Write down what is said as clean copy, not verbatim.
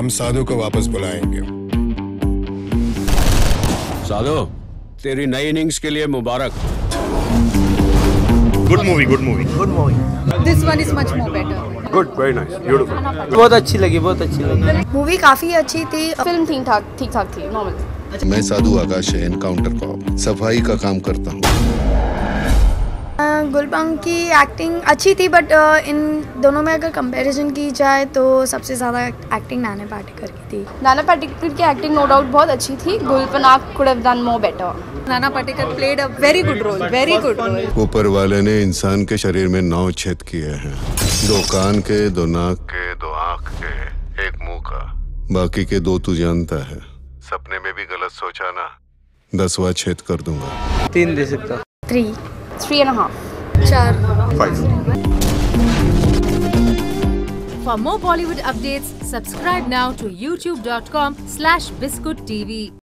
हम साधु को वापस बुलाएंगे। साधु, तेरी नई इनिंग्स के लिए मुबारक। Good movie. This one is much more better. Good, very nice, beautiful. बहुत अच्छी लगी। मूवी काफी अच्छी थी, फिल्म ठीक ठाक थी, नॉर्मल। मैं साधु आकाश एनकाउंटर का सफाई का काम करता हूँ। गुल पंग की एक्टिंग अच्छी थी, बट इन दोनों में अगर कंपैरिजन की जाए तो सबसे ज़्यादा एक्टिंग नाना पाटेकर की थी। नाना पाटेकर की एक्टिंग नो डाउट बहुत अच्छी थी। Gul Panag could have done more better. Nana Patekar played a very good role. ऊपर वाले ने इंसान के शरीर में 9 छेद किए हैं, 2 कान के, 2 नाक के, 2 आँख के, 1 मुँह का, बाकी के 2 तू जानता है। सपने में भी गलत सोचा ना, 10वां छेद कर दूंगा। 3 दे सकता। 3.5 4 5 For more Bollywood updates, subscribe now to youtube.com/biscoottv.